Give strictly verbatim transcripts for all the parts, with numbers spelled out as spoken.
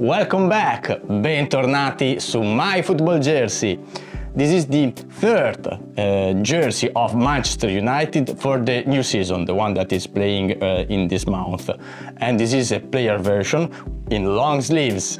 Welcome back, bentornati su My Football Jersey. This is the third uh, jersey of Manchester United for the new season, the one that is playing uh, in this month. And this is a player version in long sleeves.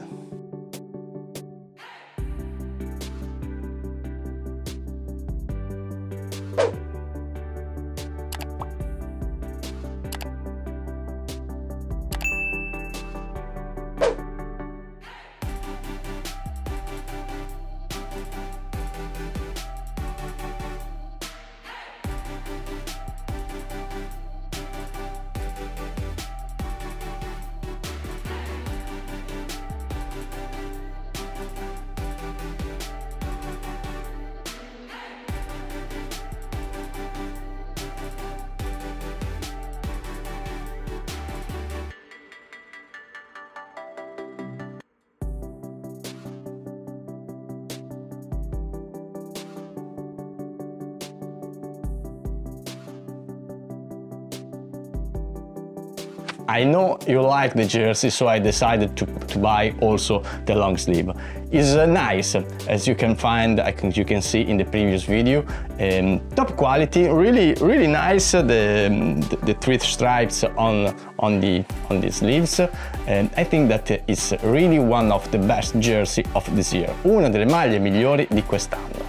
I know you like the jersey, so I decided to, to buy also the long sleeve. It's uh, nice, as you can find, I think you can see in the previous video. Um, top quality, really, really nice. The, the, the three stripes on on the on the sleeves, and I think that it's really one of the best jersey of this year. Una delle maglie migliori di quest'anno.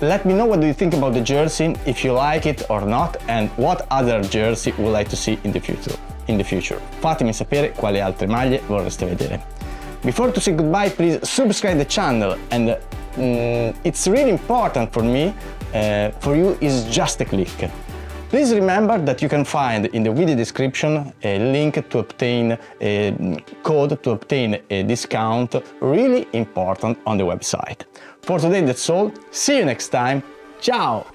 Let me know what do you think about the jersey, if you like it or not, and what other jersey would like to see in the future. In the future. Fatemi sapere quali altre maglie vorreste vedere. Before to say goodbye, please subscribe the channel, and uh, mm, it's really important for me, uh, for you is just a click. Please remember that you can find in the video description a link to obtain a code to obtain a discount really important on the website. For today that's all, see you next time, ciao!